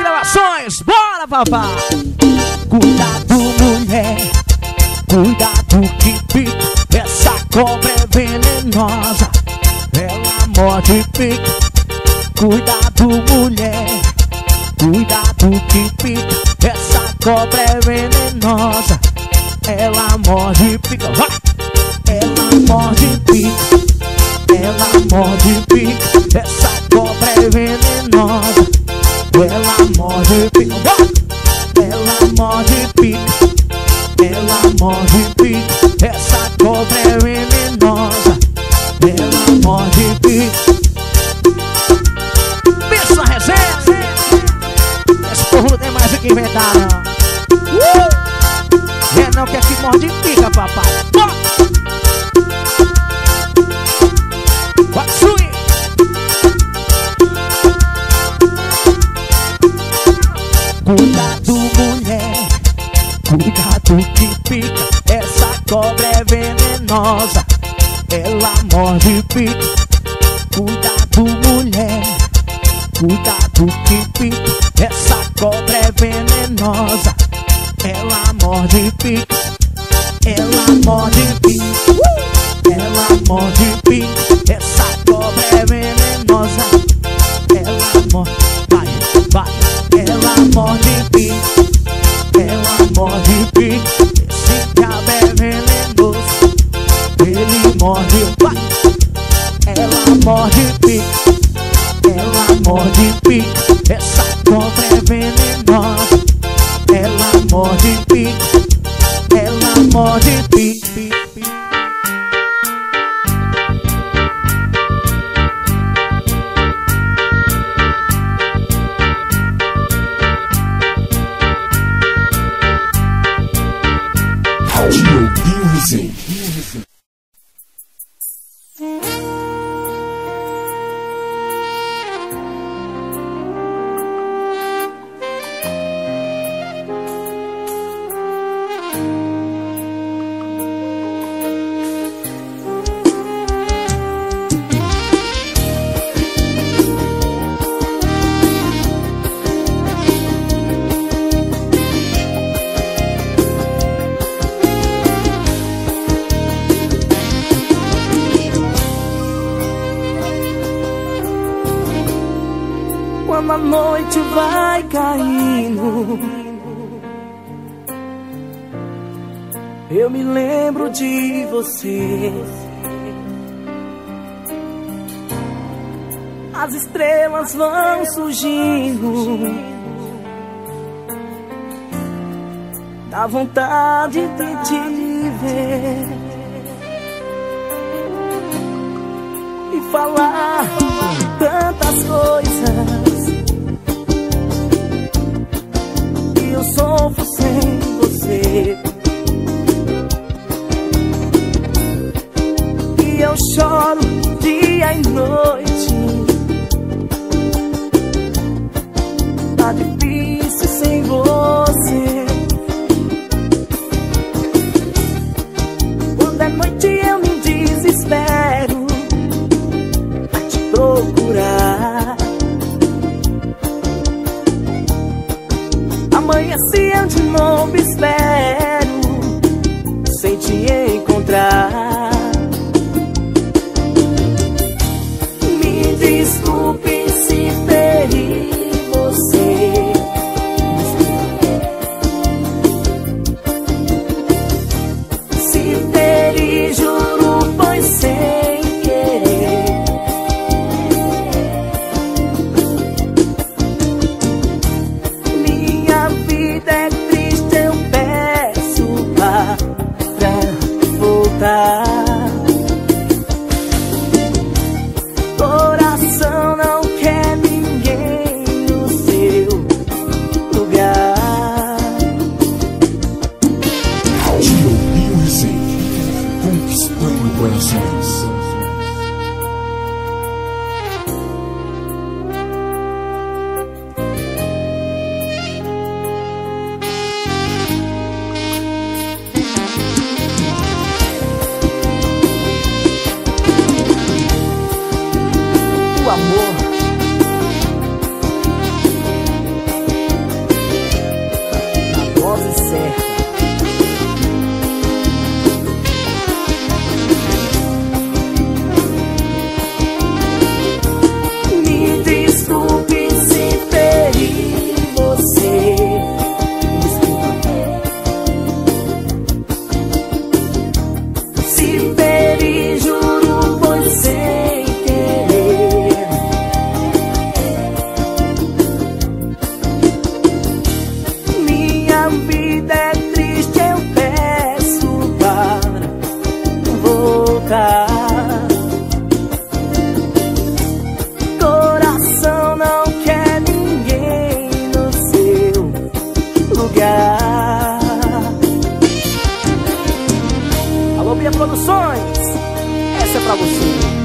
Gravações, bora papai! Cuidado mulher, cuidado que pica, essa cobra é venenosa, ela morde e pica. Cuidado mulher, cuidado que pica, essa cobra é venenosa, ela morde e pica. Ela morde e pica, ela morde e pica, essa cobra é venenosa, ela morde e pica, ela morde e pica, ela morde e pica, essa cobra é venenosa, ela morde e pica. Pensa resenha, esse povo não tem mais o que inventar não. É não quer que morde e pica, papai. Cuidado mulher, cuidado que pica, essa cobra é venenosa, ela morde e pica. Cuidado mulher, cuidado que pica, essa cobra é venenosa, ela morde e pica. Ela morde e pica, ela morde e pica, essa cobra é venenosa, ela morde, vai, vai. Ela morde e pica, ela morde e pica, esse cabo é venenoso, ele morde e vai. Ela morde e pica, ela morde e pica, essa cobra é venenosa, ela morde e pica, ela morde e pica. Quando a noite vai caindo, eu me lembro de você. As estrelas vão surgindo, dá vontade de te ver e falar tantas coisas. Eu sofro sem você e eu choro dia e noite. Tá difícil sem você. Quando é noite eu me desespero pra te procurar. Se eu de novo espero sem te encontrar. Me desculpe se feri você. Se feri, juro, foi sem querer. Minha vida é triste, eu peço pra voltar. Produções. Essa é pra você.